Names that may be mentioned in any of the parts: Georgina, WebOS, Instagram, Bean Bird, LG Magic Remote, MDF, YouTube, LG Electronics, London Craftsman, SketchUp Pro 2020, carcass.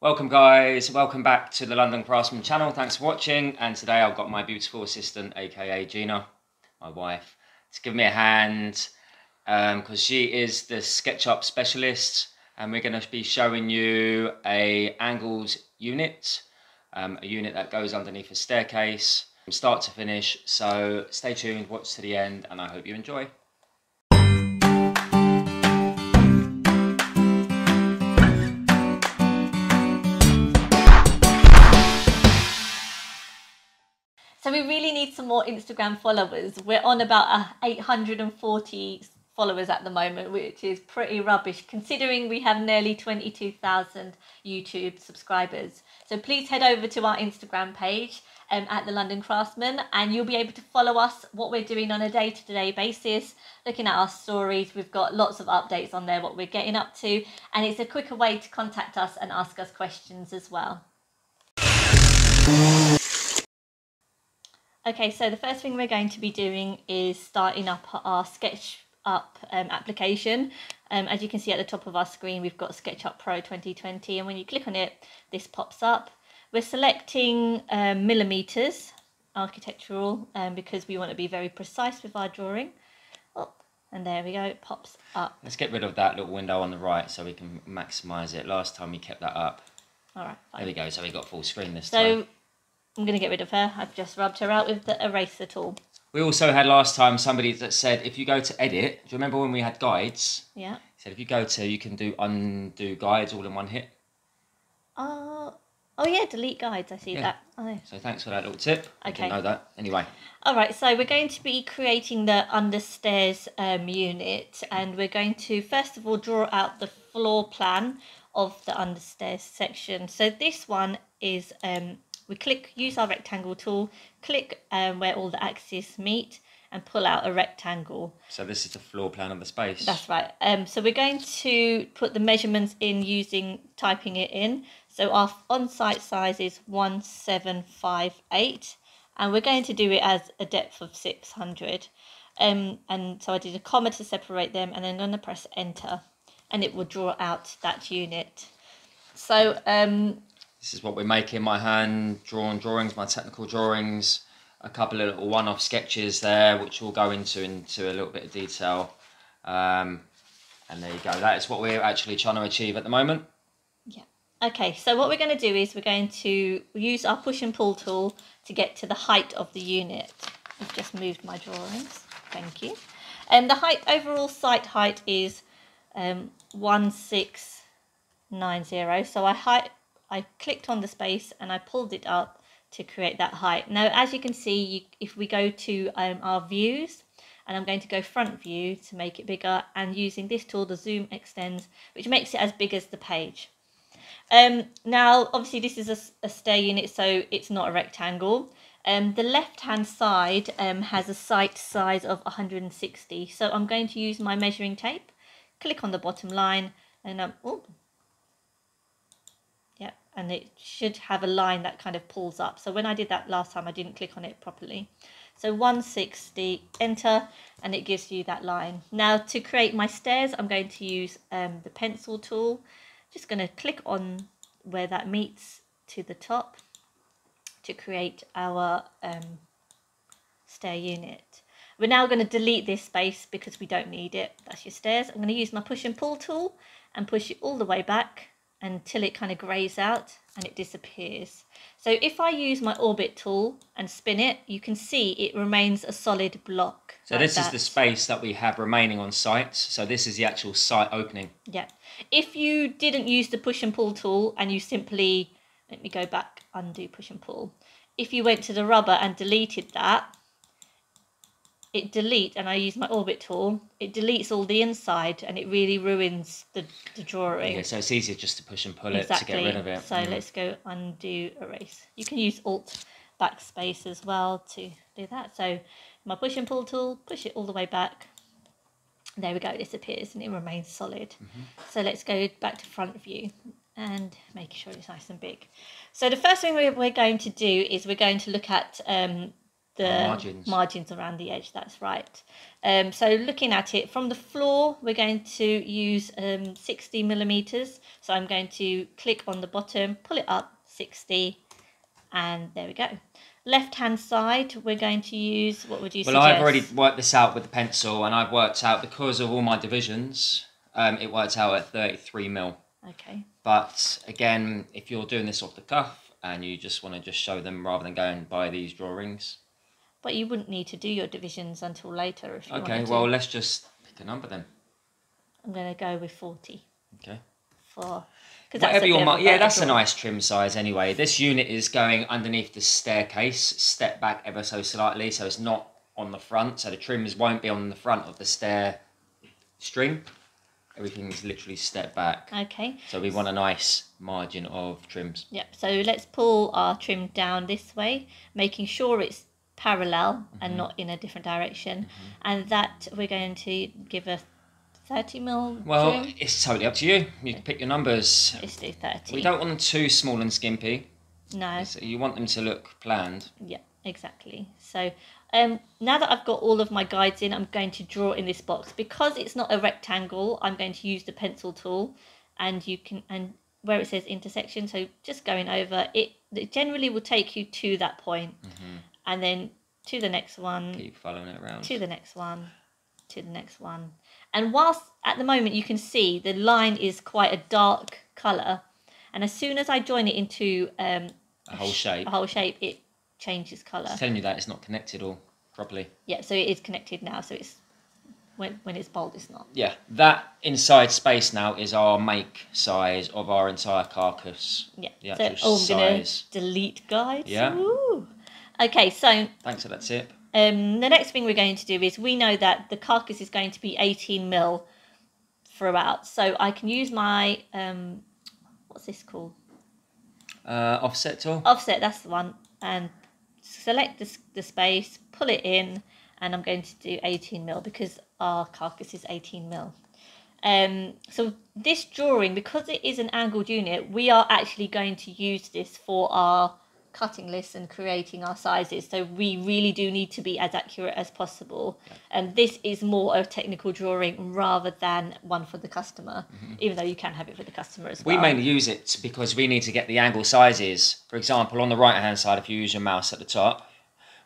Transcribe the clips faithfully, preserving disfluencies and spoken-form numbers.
Welcome guys, welcome back to the London Craftsman channel. Thanks for watching, and today I've got my beautiful assistant, aka Gina, my wife, to give me a hand because um, she is the SketchUp specialist, and we're going to be showing you a angles unit, um, a unit that goes underneath a staircase from start to finish. So stay tuned, watch to the end, and I hope you enjoy. So we really need some more Instagram followers. We're on about eight hundred and forty followers at the moment, which is pretty rubbish considering we have nearly twenty-two thousand YouTube subscribers. So please head over to our Instagram page um, at the London Craftsman, and you'll be able to follow us, what we're doing on a day-to-day basis, looking at our stories. We've got lots of updates on there, what we're getting up to, and it's a quicker way to contact us and ask us questions as well. Okay, so the first thing we're going to be doing is starting up our SketchUp um, application. Um, as you can see at the top of our screen, we've got SketchUp Pro twenty twenty, and when you click on it, this pops up. We're selecting um, millimetres, architectural, um, because we want to be very precise with our drawing. Oh, and there we go, it pops up. Let's get rid of that little window on the right so we can maximise it. Last time we kept that up. All right, fine. There we go, so we got full screen this so, time. I'm going to get rid of her. I've just rubbed her out with the eraser tool. We also had last time somebody that said if you go to edit, do you remember when we had guides? Yeah. He said if you go to, you can do undo guides all in one hit. Uh, oh yeah, delete guides. I see yeah. that. Oh. So thanks for that little tip. Okay. I didn't know that. Anyway. All right, so we're going to be creating the understairs um, unit, and we're going to first of all draw out the floor plan of the understairs section. So this one is... Um, We click, use our rectangle tool, click um, where all the axes meet and pull out a rectangle. So this is the floor plan of the space. That's right. Um, so we're going to put the measurements in using typing it in. So our on-site size is one seven five eight, and we're going to do it as a depth of six hundred. Um, and so I did a comma to separate them, and then I'm going to press enter, and it will draw out that unit. So... Um, This is what we're making, my hand-drawn drawings, my technical drawings, a couple of little one-off sketches there, which we'll go into into a little bit of detail. Um, and there you go. That is what we're actually trying to achieve at the moment. Yeah. Okay, so what we're going to do is we're going to use our push and pull tool to get to the height of the unit. I've just moved my drawings. Thank you. And the height, overall site height is um, one six nine zero. So I height... I clicked on the space and I pulled it up to create that height. Now, as you can see, you, if we go to um, our views, and I'm going to go front view to make it bigger, and using this tool, the zoom extends, which makes it as big as the page. Um, now, obviously, this is a, a stair unit, so it's not a rectangle. Um, the left-hand side um, has a site size of one hundred and sixty. So I'm going to use my measuring tape, click on the bottom line, and um, oh, and it should have a line that kind of pulls up. So when I did that last time, I didn't click on it properly. So one sixty, enter, and it gives you that line. Now to create my stairs, I'm going to use um, the pencil tool. Just going to click on where that meets to the top to create our um, stair unit. We're now going to delete this space because we don't need it. That's your stairs. I'm going to use my push and pull tool and push it all the way back until it kind of grays out and it disappears. So if I use my orbit tool and spin it, you can see it remains a solid block. So like this that. is the space that we have remaining on site. So this is the actual site opening. Yeah. If you didn't use the push and pull tool and you simply, let me go back, undo push and pull. If you went to the rubber and deleted that, it delete, and I use my orbit tool, it deletes all the inside and it really ruins the, the drawing. Yeah, so it's easier just to push and pull exactly. it to get rid of it. So mm. let's go undo, erase. You can use alt backspace as well to do that. So my push and pull tool, push it all the way back. There we go, it disappears and it remains solid. Mm-hmm. So let's go back to front view and make sure it's nice and big. So the first thing we're going to do is we're going to look at um, the margins. margins around the edge. That's right. Um, so looking at it from the floor, we're going to use um, sixty millimeters. So I'm going to click on the bottom, pull it up sixty, and there we go. Left hand side, we're going to use, what would you well, suggest? Well, I've already worked this out with the pencil, and I've worked out, because of all my divisions, um, it works out at thirty-three mil. Okay. But again, if you're doing this off the cuff and you just want to just show them rather than going by these drawings. But you wouldn't need to do your divisions until later if you want to. Okay, well, let's just pick a number then. I'm going to go with forty. Okay. For... Whatever your mark, yeah, that's a nice trim size anyway. This unit is going underneath the staircase, step back ever so slightly, so it's not on the front. So the trims won't be on the front of the stair string. Everything's literally step back. Okay. So we want a nice margin of trims. Yep. So let's pull our trim down this way, making sure it's parallel mm-hmm. and not in a different direction. Mm-hmm. And that we're going to give a thirty mil Well, trim. It's totally up to you. You can pick your numbers. Let's do thirty. We don't want them too small and skimpy. No. So you want them to look planned. Yeah, exactly. So um, now that I've got all of my guides in, I'm going to draw in this box. Because it's not a rectangle, I'm going to use the pencil tool, and you can, and where it says intersection, so just going over, it, it generally will take you to that point, mm-hmm. and then to the next one. Keep following it around. To the next one, to the next one. And whilst at the moment you can see the line is quite a dark colour, and as soon as I join it into um, a whole shape, a whole shape, it changes colour. It's telling you that it's not connected all properly. Yeah, so it is connected now. So it's when when it's bold, it's not. Yeah, that inside space now is our make size of our entire carcass. Yeah. The actual so oh, I'm gonna delete guides. Yeah. Ooh. Okay, so thanks for that tip. Um, the next thing we're going to do is, we know that the carcass is going to be eighteen mil throughout, so I can use my, um, what's this called? Uh, offset tool? Offset, that's the one, and select the, the space, pull it in, and I'm going to do eighteen mil because our carcass is eighteen mil. Um, so this drawing, because it is an angled unit, we are actually going to use this for our cutting lists and creating our sizes, so we really do need to be as accurate as possible, and yeah. um, this is more a technical drawing rather than one for the customer, mm-hmm. even though you can have it for the customer as well. We mainly use it because we need to get the angle sizes. For example, on the right hand side, if you use your mouse at the top,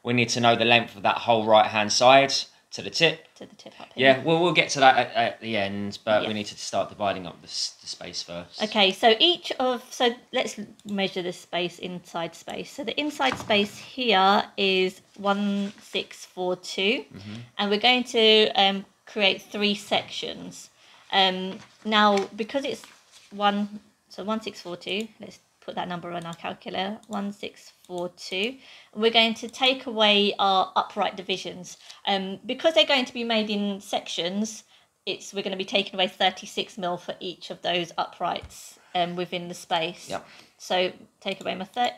we need to know the length of that whole right hand side to the tip to the tip up here. Yeah, well, we'll get to that at, at the end, but yeah. we need to start dividing up the, the space first. Okay, so each of so let's measure the space inside space. So the inside space here is one six four two, mm-hmm. and we're going to um create three sections. Um now, because it's one, so one six four two, let's put that number on our calculator, one six four two. We're going to take away our upright divisions. Um, because they're going to be made in sections, it's we're going to be taking away thirty-six mil for each of those uprights um, within the space. Yep. So take away my thir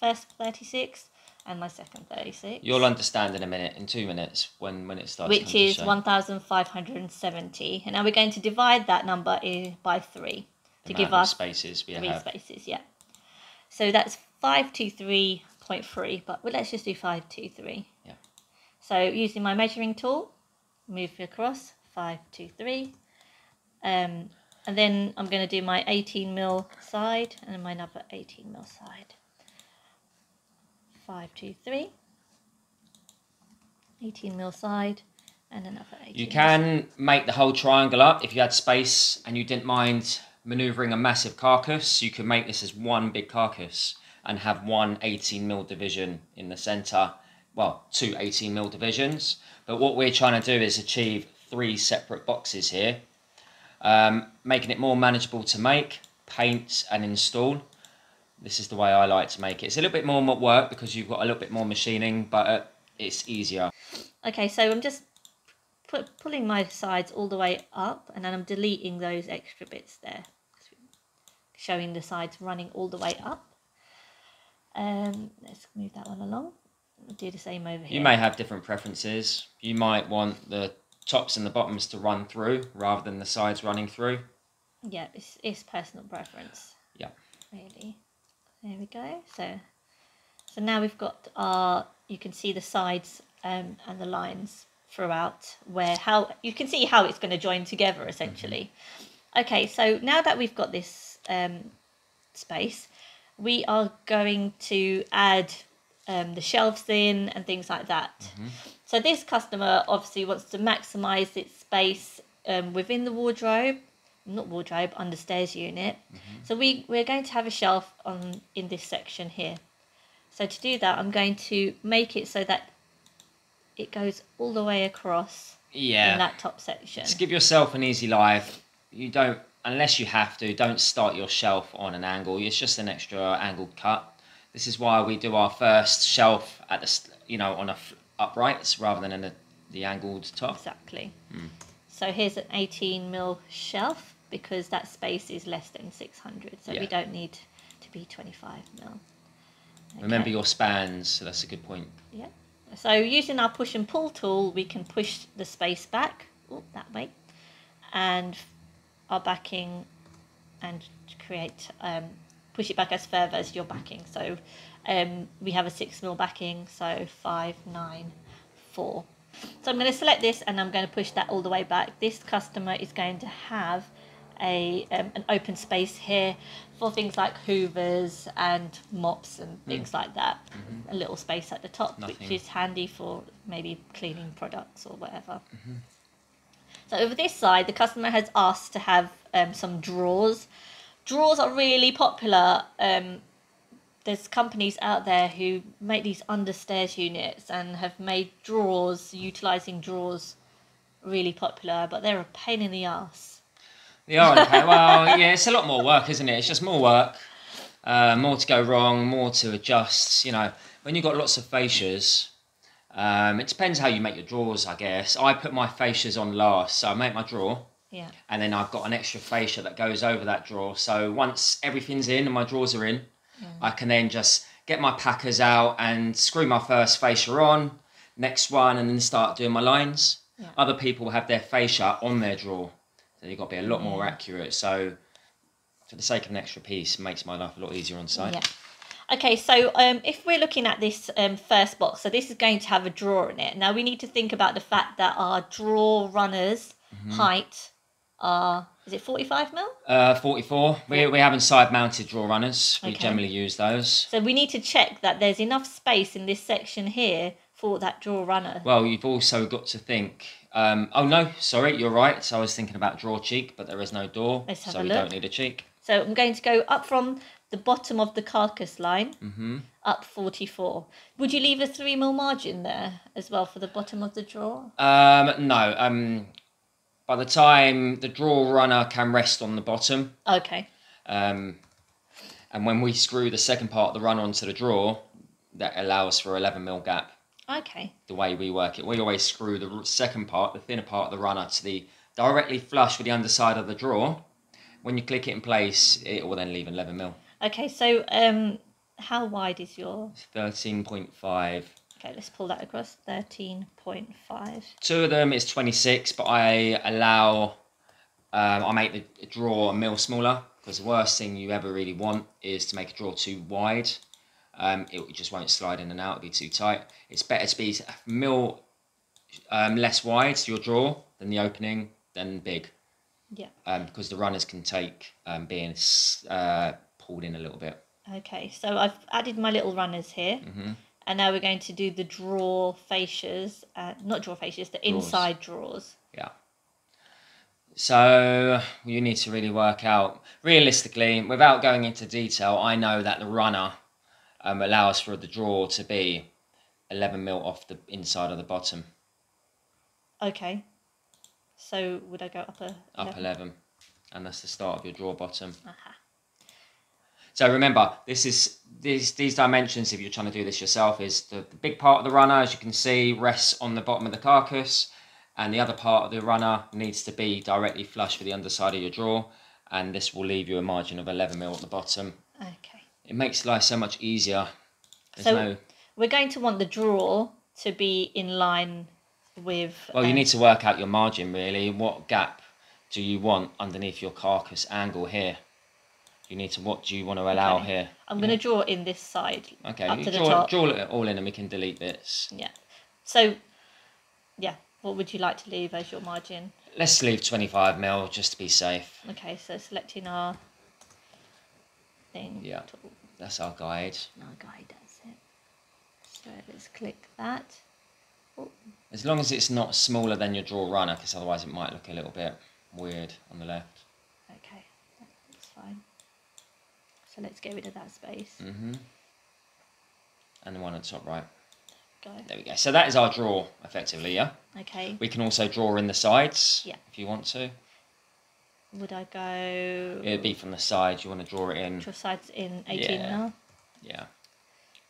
first thirty-six and my second thirty-six. You'll understand in a minute, in two minutes, when, when it starts. Which is one thousand five hundred seventy. And now we're going to divide that number in, by three to give us spaces we three have. spaces, yeah. So that's five two three point three, but let's just do five two three. Yeah. So using my measuring tool, move across, five two three. Um, and then I'm going to do my eighteen mil side and my another eighteen mil side. five two three, eighteen mil side, and another eighteen mil. You can make the whole triangle up if you had space and you didn't mind maneuvering a massive carcass. You can make this as one big carcass and have one eighteen mil division in the center, well, two eighteen mil divisions. But what we're trying to do is achieve three separate boxes here, um, making it more manageable to make, paint and install. This is the way I like to make it. It's a little bit more work because you've got a little bit more machining, but uh, it's easier. Okay, so I'm just pulling my sides all the way up, and then I'm deleting those extra bits there, showing the sides running all the way up. Um, let's move that one along. We'll do the same over here. You may have different preferences. You might want the tops and the bottoms to run through rather than the sides running through. Yeah, it's, it's personal preference. Yeah. Really. There we go. So So now we've got our, you can see the sides um, and the lines throughout, where how you can see how it's going to join together essentially. Mm-hmm. Okay, so now that we've got this um, space, we are going to add um, the shelves in and things like that. Mm-hmm. So this customer obviously wants to maximize its space um, within the wardrobe, not wardrobe, understairs unit. Mm-hmm. So we, we're going to have a shelf on in this section here. So to do that, I'm going to make it so that it goes all the way across, yeah, in that top section. Just give yourself an easy life. You don't, unless you have to, don't start your shelf on an angle. It's just an extra angled cut. This is why we do our first shelf at the, you know, on a uprights rather than in the, the angled top. Exactly. Mm. So here's an eighteen mil shelf because that space is less than six hundred. So yeah, we don't need to be twenty-five mil. Okay. Remember your spans. So that's a good point. Yeah. So using our push and pull tool, we can push the space back, oh, that way, and our backing, and create, um, push it back as further as your backing. So um, we have a six mil backing, so five, nine, four. So I'm going to select this and I'm going to push that all the way back. This customer is going to have a um, an open space here for things like hoovers and mops and things mm. like that. Mm-hmm. A little space at the top, Nothing. which is handy for maybe cleaning products or whatever. Mm-hmm. So over this side, the customer has asked to have um, some drawers. Drawers are really popular. Um, there's companies out there who make these understairs units and have made drawers, utilising drawers, really popular, but they're a pain in the arse. They are a pain. Well, yeah, it's a lot more work, isn't it? It's just more work, uh, more to go wrong, more to adjust. You know, when you've got lots of fascias, um, it depends how you make your drawers, I guess. I put my fascias on last, so I make my drawer. Yeah. And then I've got an extra fascia that goes over that drawer. So once everything's in and my drawers are in, mm. I can then just get my packers out and screw my first fascia on, next one, and then start doing my lines. Yeah. Other people have their fascia on their drawer. So you've got to be a lot mm. more accurate. So for the sake of an extra piece, it makes my life a lot easier on site. Yeah. Okay, so um, if we're looking at this um, first box, so this is going to have a drawer in it. Now we need to think about the fact that our drawer runner's mm-hmm. height... Uh, is it forty-five mil? Uh, forty-four. We, we have side mounted drawer runners. We okay. generally use those. So we need to check that there's enough space in this section here for that drawer runner. Well, you've also got to think... Um, oh, no, sorry, you're right. So I was thinking about drawer cheek, but there is no door. Let's have so a we look. don't need a cheek. So I'm going to go up from the bottom of the carcass line, mm-hmm. up forty-four. Would you leave a three mil margin there as well for the bottom of the drawer? Um, no, um... By the time the drawer runner can rest on the bottom. Okay. Um, and when we screw the second part of the runner onto the drawer, that allows for eleven mil gap. Okay. The way we work it. We always screw the second part, the thinner part of the runner, to the directly flush with the underside of the drawer. When you click it in place, it will then leave eleven mil. Okay, so um, how wide is your... thirteen point five. Okay, let's pull that across, thirteen point five. Two of them is twenty-six, but I allow, um, I make the drawer a mil smaller, because the worst thing you ever really want is to make a drawer too wide. Um, it just won't slide in and out, it'll be too tight. It's better to be a mil um, less wide, your drawer, than the opening, than big. Yeah. Um, because the runners can take um, being uh, pulled in a little bit. Okay, so I've added my little runners here. Mm-hmm. And now we're going to do the drawer fascias, uh, not drawer fascias, the drawers. Inside drawers. Yeah. So you need to really work out, realistically, without going into detail, I know that the runner um, allows for the drawer to be eleven mil off the inside of the bottom. Okay. So would I go up a eleven? Up eleven. And that's the start of your drawer bottom. Aha. So remember, this is these these dimensions. If you're trying to do this yourself, is the, the big part of the runner, as you can see, rests on the bottom of the carcass, and the other part of the runner needs to be directly flush with the underside of your drawer, and this will leave you a margin of eleven mil at the bottom. Okay. It makes life so much easier. There's so no... we're going to want the drawer to be in line with. Well, um... you need to work out your margin really. What gap do you want underneath your carcass angle here? You need to, what do you want to allow okay. here? I'm going to draw in this side. Okay, up to draw, the top. Draw it all in and we can delete bits. Yeah. So, yeah, what would you like to leave as your margin? Let's leave twenty-five mil just to be safe. Okay, so selecting our thing. Yeah, tool. That's our guide. Our guide, that's it. So let's click that. Ooh. As long as it's not smaller than your draw runner, because otherwise it might look a little bit weird on the left. Okay, that's fine. So let's get rid of that space. Mm-hmm. And the one at the top right. Go. There we go. So that is our draw, effectively, yeah? Okay. We can also draw in the sides, yeah, if you want to. Would I go... It would be from the sides. You want to draw it in. Draw sides in eighteen yeah. now? Yeah. I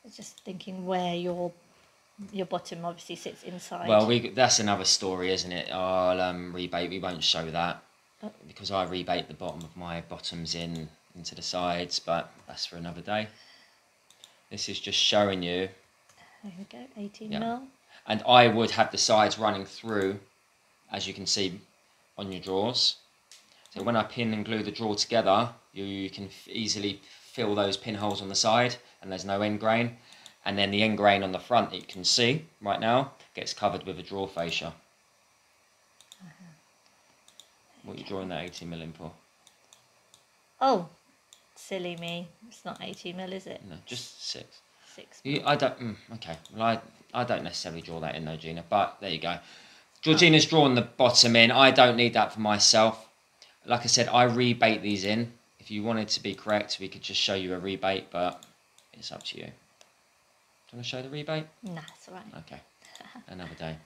was just thinking where your your bottom obviously sits inside. Well, we that's another story, isn't it? I'll um, rebate. We won't show that oh. because I rebate the bottom of my bottoms in into the sides, but that's for another day. This is just showing you. There we go, eighteen yeah. mil. And I would have the sides running through, as you can see, on your drawers. So when I pin and glue the drawer together, you, you can easily fill those pinholes on the side, and there's no end grain. And then the end grain on the front, that you can see right now, gets covered with a drawer fascia. Uh-huh. What okay. are you drawing that eighteen mil in for? Oh, silly me. It's not eighteen mil, is it? No, just six. Six. You, I don't. Mm, okay. Well, I I don't necessarily draw that in though, Gina. But there you go. Georgina's oh. drawn the bottom in. I don't need that for myself. Like I said, I rebate these in. If you wanted to be correct, we could just show you a rebate, but it's up to you. Do you want to show the rebate? Nah, it's all right. Okay. Another day.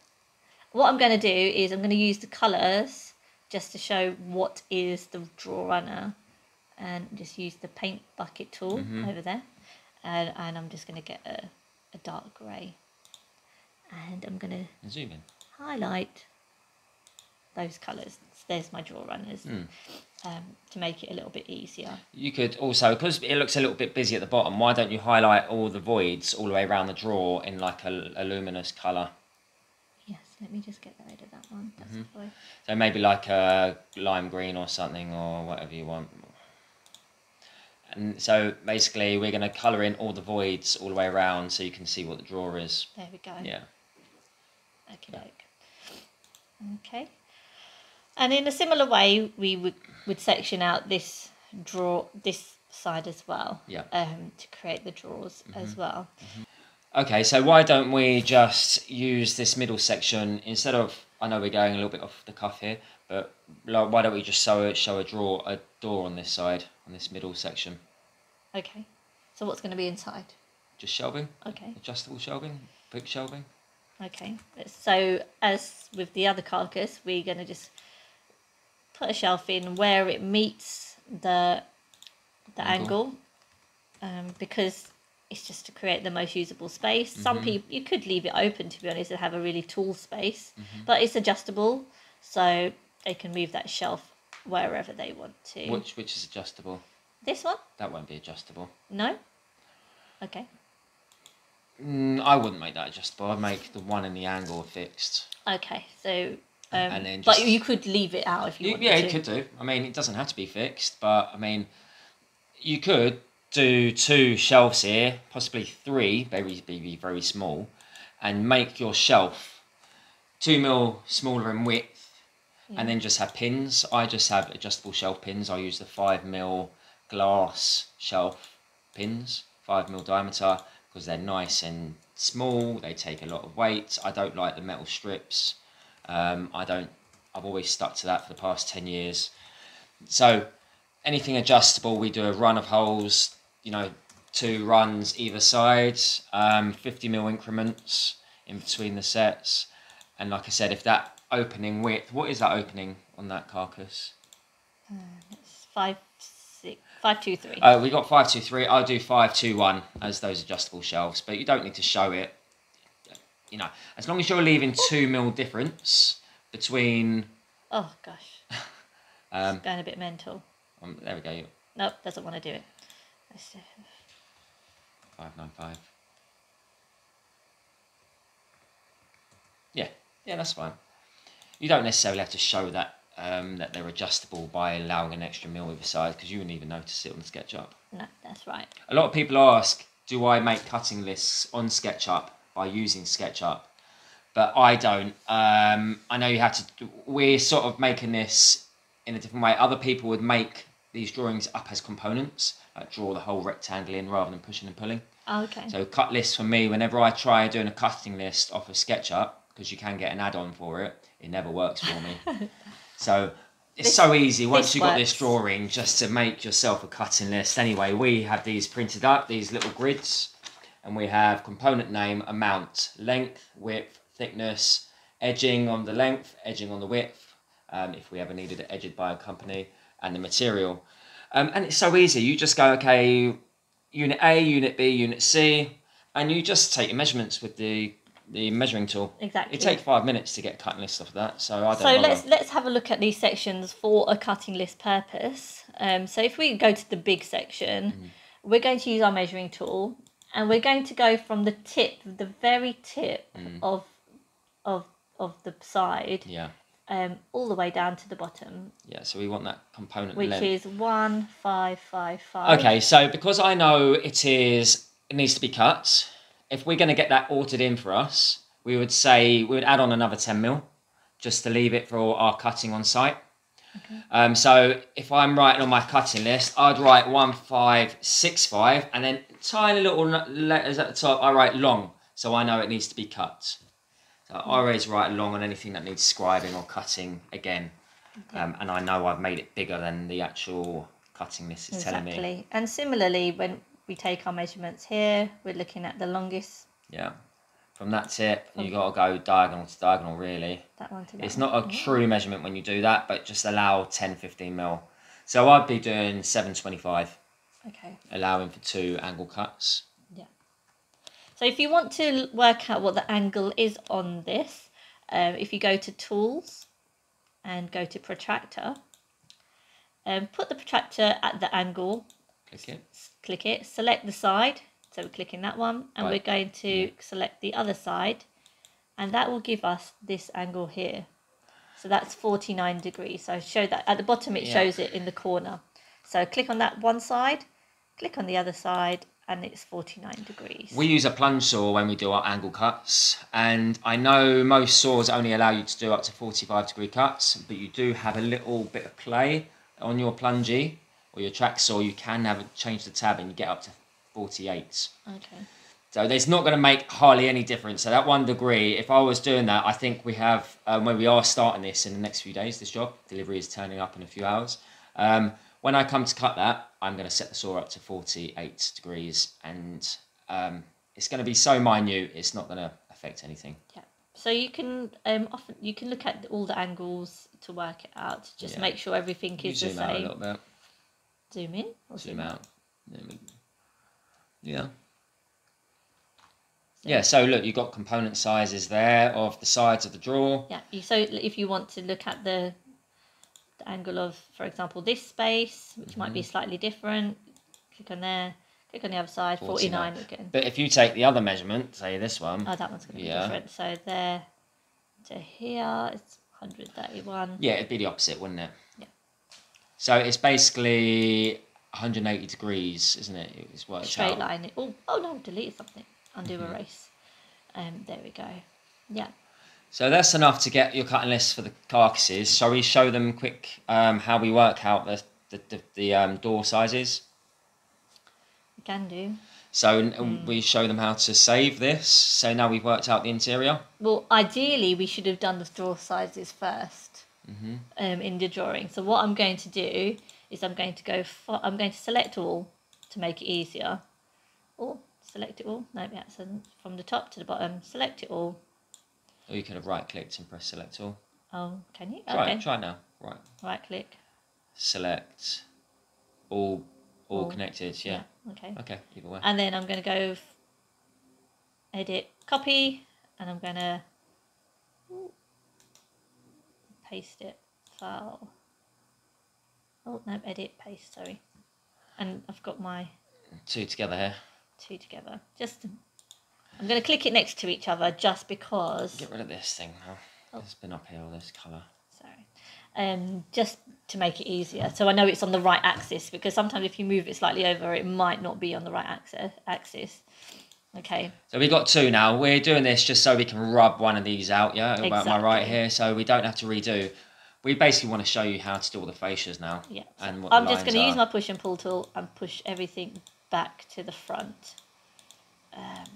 What I'm going to do is I'm going to use the colours just to show what is the draw runner, and just use the paint bucket tool mm-hmm. over there. And, and I'm just going to get a, a dark grey, and I'm going to zoom in, highlight those colours. There's my draw runners mm. um, to make it a little bit easier. You could also, because it looks a little bit busy at the bottom, why don't you highlight all the voids all the way around the drawer in like a, a luminous colour? Yes, let me just get rid of that one. That's mm-hmm. the void. So maybe like a lime green or something, or whatever you want. And so basically we're going to colour in all the voids all the way around so you can see what the drawer is. There we go. Yeah. Okie doke. Okay. And in a similar way, we would, would section out this drawer, this side as well. Yeah. Um, to create the drawers mm-hmm. as well. Mm-hmm. Okay, so why don't we just use this middle section instead of, I know we're going a little bit off the cuff here, but why don't we just show a, show a drawer, a door on this side, on this middle section. Okay, so what's going to be inside? Just shelving. Okay. Adjustable shelving, big shelving. Okay, so as with the other carcass, we're going to just put a shelf in where it meets the, the angle, angle um, because it's just to create the most usable space. Mm-hmm. Some people, you could leave it open, to be honest, and have a really tall space, mm-hmm. but it's adjustable, so they can move that shelf wherever they want to. Which which is adjustable? This one? That won't be adjustable. No? Okay. Mm, I wouldn't make that adjustable. I'd make the one in the angle fixed. Okay, so... Um, and then just, but you could leave it out if you, you wanted yeah, to. Yeah, you could do. I mean, it doesn't have to be fixed, but, I mean, you could do two shelves here, possibly three, very, very, very small, and make your shelf two mil smaller in width, yeah. and then just have pins. I just have adjustable shelf pins. I use the five mil glass shelf pins, five mil diameter, because they're nice and small. They take a lot of weight. I don't like the metal strips. Um, I don't. I've always stuck to that for the past ten years. So anything adjustable, we do a run of holes. You know, two runs either side, um, fifty mil increments in between the sets, and like I said, if that opening width, what is that opening on that carcass? Uh, it's five six five two three. Oh, uh, we got five two three. I'll do five two one as those adjustable shelves, but you don't need to show it. You know, as long as you're leaving two mil difference between. Oh gosh. um, it's going a bit mental. Um, there we go. Nope, doesn't want to do it. Let's do it. Five nine five. Yeah, yeah, that's fine. You don't necessarily have to show that um, that they're adjustable by allowing an extra mil either side, because you wouldn't even notice it on SketchUp. No, that's right. A lot of people ask, do I make cutting lists on SketchUp by using SketchUp? But I don't. Um, I know you have to, we're sort of making this in a different way. Other people would make these drawings up as components, like draw the whole rectangle in rather than pushing and pulling. Okay. So cut lists for me, whenever I try doing a cutting list off of SketchUp, because you can get an add-on for it, it never works for me. So it's this, so easy once you've got this drawing just to make yourself a cutting list. Anyway, we have these printed up, these little grids, and we have component name, amount, length, width, thickness, edging on the length, edging on the width, um, if we ever needed it edged by a company, and the material. Um, and it's so easy. You just go, okay, unit A, unit B, unit C, and you just take your measurements with the the measuring tool. Exactly. It takes five minutes to get a cutting list off of that. So I don't. So let's them. let's have a look at these sections for a cutting list purpose. Um, so if we go to the big section, mm. we're going to use our measuring tool, and we're going to go from the tip, the very tip mm. of of of the side. Yeah. Um, all the way down to the bottom. Yeah, so we want that component which length. Is one five five five. Okay, so because I know it is, it needs to be cut. If we're going to get that altered in for us, we would say we would add on another ten mil, just to leave it for our cutting on site. Okay. Um, so if I'm writing on my cutting list, I'd write one five six five, and then tiny little letters at the top, I write long, so I know it needs to be cut. So I always write long on anything that needs scribing or cutting again. Okay. Um, and I know I've made it bigger than the actual cutting list is exactly. telling me. And similarly, when we take our measurements here, we're looking at the longest. Yeah. From that tip, okay. you've got to go diagonal to diagonal, really. That one to that. It's not a true measurement when you do that, but just allow ten, fifteen mil. So I'd be doing seven twenty-five. Okay. Allowing for two angle cuts. So if you want to work out what the angle is on this, um, if you go to Tools and go to Protractor, um, put the protractor at the angle, click it, click it, select the side, so we're clicking that one, and right. we're going to yeah. select the other side, and that will give us this angle here. So that's forty-nine degrees, so show that, at the bottom it yeah. shows it in the corner. So click on that one side, click on the other side, and it's forty-nine degrees. We use a plunge saw when we do our angle cuts, and I know most saws only allow you to do up to forty-five degree cuts, but you do have a little bit of play on your plungy or your track saw. You can have a, change the tab and you get up to forty-eight. Okay. So it's not going to make hardly any difference. So that one degree, if I was doing that, I think we have, um, when we are starting this in the next few days, this job, delivery is turning up in a few hours. Um, When I come to cut that, I'm going to set the saw up to forty-eight degrees, and um, it's going to be so minute, it's not going to affect anything. Yeah. So you can um, often you can look at all the angles to work it out. Just yeah. make sure everything is the same. Zoom out a little bit. Zoom in. Or zoom, zoom out. out. Yeah. So. Yeah. So look, you've got component sizes there of the sides of the drawer. Yeah. So if you want to look at the the angle of, for example, this space, which mm-hmm. might be slightly different, click on there, click on the other side, forty-nine again. But if you take the other measurement, say this one. Oh, that one's going to be yeah. different. So there to here, it's one hundred thirty-one. Yeah, it'd be the opposite, wouldn't it? Yeah. So it's basically one hundred eighty degrees, isn't it? It was what Straight out. line. Oh, oh, no, delete something. Undo mm-hmm. erase. Um, there we go. Yeah. So that's enough to get your cutting list for the carcasses. Shall we show them quick um, how we work out the, the, the, the um, door sizes? You can do. So mm. we show them how to save this. So now we've worked out the interior. Well, ideally, we should have done the door sizes first mm-hmm. um, in the drawing. So what I'm going to do is I'm going to go. For, I'm going to select all to make it easier. Or select it all. No, yeah, so from the top to the bottom, select it all. Or you could have right-clicked and press select all. Oh, can you? Try, okay. try now. Right. Right-click. Select all, all, all connected, yeah. yeah. Okay. Okay, either way. And then I'm going to go edit, copy, and I'm going to paste it, file. Oh, no, edit, paste, sorry. And I've got my... Two together here. Two together. Just... I'm going to click it next to each other just because... Get rid of this thing now. Oh. It's been up here, all this colour. Sorry. um, just to make it easier. So I know it's on the right axis, because sometimes if you move it slightly over, it might not be on the right axis. Okay. So we've got two now. We're doing this just so we can rub one of these out, yeah, exactly. About my right here, so we don't have to redo. We basically want to show you how to do all the fascias now. Yeah. And what I'm just going to use my push and pull tool and push everything back to the front. Um,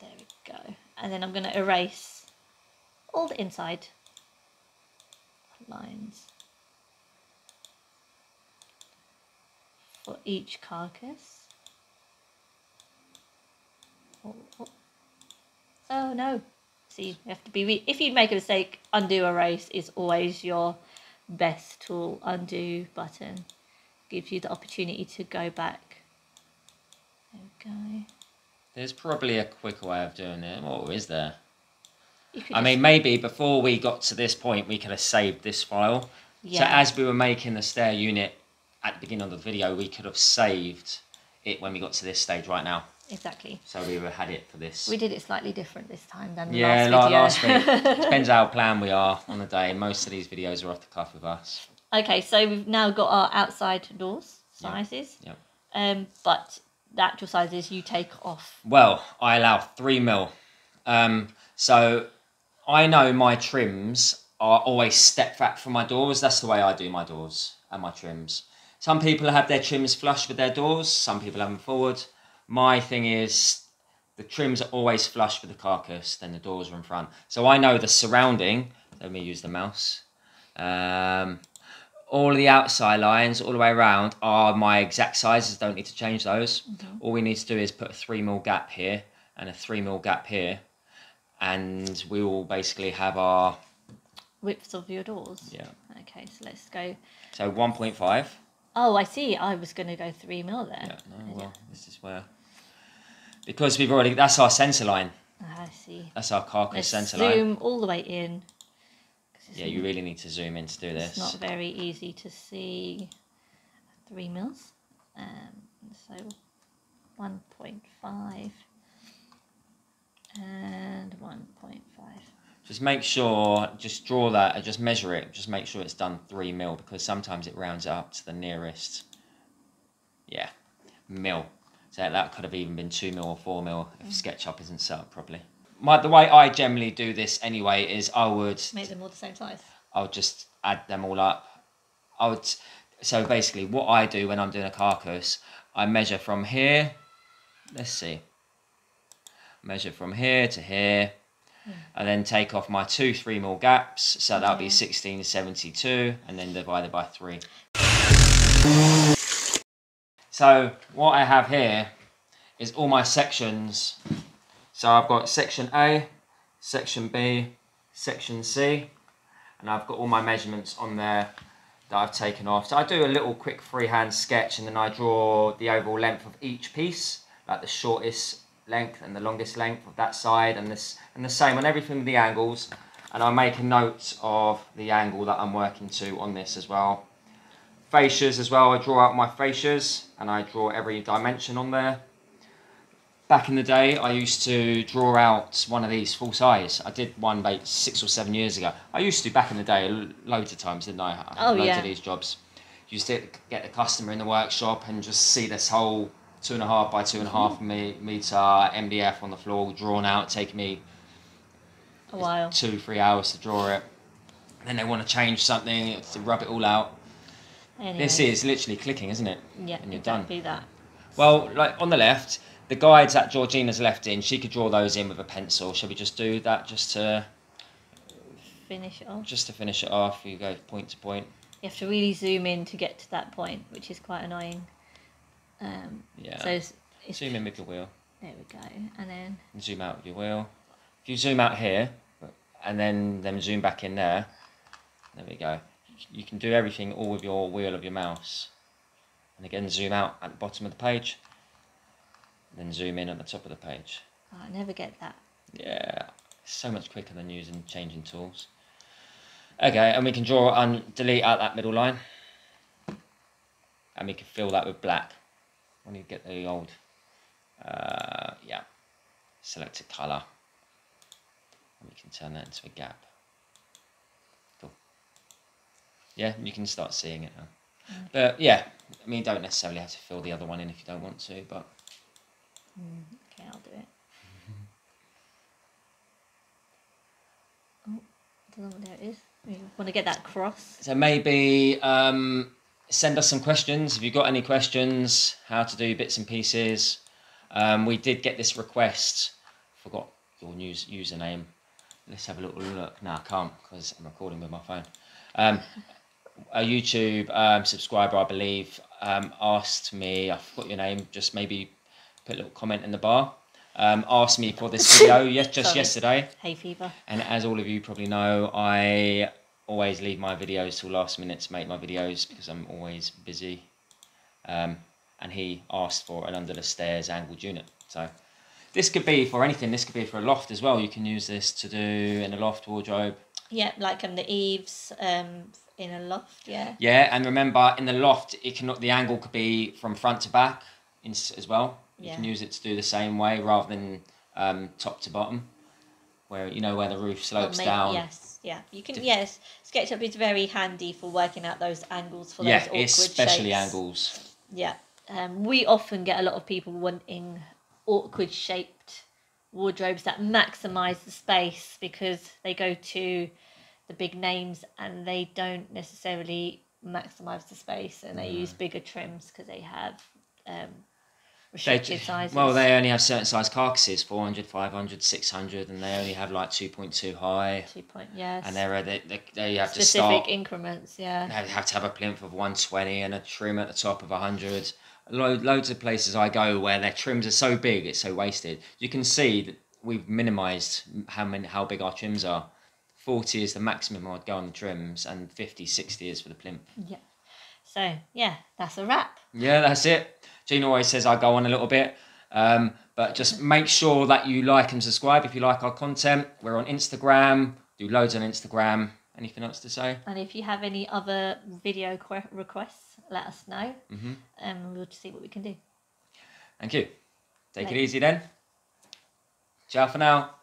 there we go. And then I'm going to erase all the inside lines for each carcass. Oh, oh. Oh no. See, you have to be, if you make a mistake, undo erase is always your best tool. Undo button gives you the opportunity to go back. There we go. There's probably a quicker way of doing it. Oh, is there? I mean, maybe before we got to this point, we could have saved this file. Yeah. So as we were making the stair unit at the beginning of the video, we could have saved it when we got to this stage right now. Exactly. So we had it for this. We did it slightly different this time than the yeah, last video. Yeah, last week. Depends how planned we are on the day. Most of these videos are off the cuff with us. Okay, so we've now got our outside doors sizes. Yep. Yep. Um, but the actual sizes you take off. Well, I allow three mil. Um, so I know my trims are always step back from my doors. That's the way I do my doors and my trims. Some people have their trims flush with their doors. Some people have them forward. My thing is the trims are always flush with the carcass, then the doors are in front. So I know the surrounding, let me use the mouse, um, all the outside lines all the way around are my exact sizes, don't need to change those. Okay. All we need to do is put a three mil gap here and a three mil gap here, and we will basically have our... widths of your doors? Yeah. Okay, so let's go... So one point five. Oh, I see, I was going to go three mil there. Yeah, no, well, this is where... Because we've already, that's our centre line. I see. That's our carcass centre line. Zoom all the way in. Yeah, you really need to zoom in to do this. It's not very easy to see three mils. Um, so one point five and one point five. Just make sure, just draw that, just measure it. Just make sure it's done three mil, because sometimes it rounds up to the nearest, yeah, mil. So that could have even been two mil or four mil if SketchUp isn't set up properly. My, the way I generally do this anyway is I would... Make them all the same size? I'll just add them all up. I would. So basically what I do when I'm doing a carcass, I measure from here, let's see, measure from here to here, yeah. And then take off my two three mil gaps, so that'll be sixteen seventy-two, and then divided by three. So what I have here is all my sections. So I've got section A, section B, section C, and I've got all my measurements on there that I've taken off. So I do a little quick freehand sketch, and then I draw the overall length of each piece, like the shortest length and the longest length of that side, and this and the same on everything with the angles. And I make a note of the angle that I'm working to on this as well. Fascias as well, I draw out my fascias and I draw every dimension on there. Back in the day, I used to draw out one of these full size. I did one about six or seven years ago. I used to, back in the day, loads of times, didn't I? I oh, loads yeah. of these jobs. You used to get the customer in the workshop and just see this whole two and a half by two and a half me meter M D F on the floor, drawn out, taking me a while, two, three hours to draw it. And then they want to change something, to rub it all out. Anyway. This is literally clicking, isn't it? Yeah, and you're exactly done. That. Well, like on the left, the guides that Georgina's left in, she could draw those in with a pencil. Shall we just do that just to finish it off? Just to finish it off, you go point to point. You have to really zoom in to get to that point, which is quite annoying. Um, yeah. So it's, it's, zoom in with your wheel. There we go, and then and zoom out with your wheel. If you zoom out here, and then then zoom back in there. There we go. You can do everything all with your wheel of your mouse, and again zoom out at the bottom of the page, and then zoom in at the top of the page. Oh, I never get that. Yeah, it's so much quicker than using changing tools. Okay, and we can draw and delete out that middle line, and we can fill that with black. When you get the old, uh, yeah, select a colour, and we can turn that into a gap. Yeah, you can start seeing it now. Mm. But yeah, I mean, you don't necessarily have to fill the other one in if you don't want to, but... Mm, okay, I'll do it. Oh, I don't know what that is. We want to get that across. So maybe um, send us some questions. If you've got any questions, how to do bits and pieces. Um, we did get this request. Forgot your news username. Let's have a little look. No, I can't because I'm recording with my phone. Um, a YouTube um, subscriber, I believe, um, asked me, I forgot your name, just maybe put a little comment in the bar. Um, asked me for this video yes, just Sorry. yesterday. Hay fever. And as all of you probably know, I always leave my videos till last minute to make my videos because I'm always busy. Um, and he asked for an under the stairs angled unit. So this could be for anything. This could be for a loft as well. You can use this to do in a loft wardrobe. Yeah, like on the eaves um, in a loft, yeah. Yeah, and remember, in the loft, it cannot, the angle could be from front to back in, as well. You yeah. can use it to do the same way rather than um, top to bottom, where you know where the roof slopes maybe, down. Yes, yeah. You can. Yes, SketchUp is very handy for working out those angles for yeah, those awkward shapes. Yeah, especially angles. Yeah, um, we often get a lot of people wanting awkward shaped wardrobes that maximise the space because they go to the big names and they don't necessarily maximise the space, and they no. use bigger trims because they have um, restricted they, sizes. Well, they only have certain size carcasses, four hundred, five hundred, six hundred, and they only have like two point two high. two point, yes. And they're, they, they, they have Specific to start... Specific increments, yeah. They have to have a plinth of one twenty and a trim at the top of one hundred. Loads of places I go where their trims are so big, it's so wasted. You can see that we've minimised how many, how big our trims are. forty is the maximum I'd go on the trims, and fifty, sixty is for the plinth. Yeah. So, yeah, that's a wrap. Yeah, that's it. Gina always says I go on a little bit. Um, but just make sure that you like and subscribe if you like our content. We're on Instagram. Do loads on Instagram. Anything else to say? And if you have any other video requests, let us know. Mm-hmm. And we'll see what we can do. Thank you. Take Later. it easy then. Ciao for now.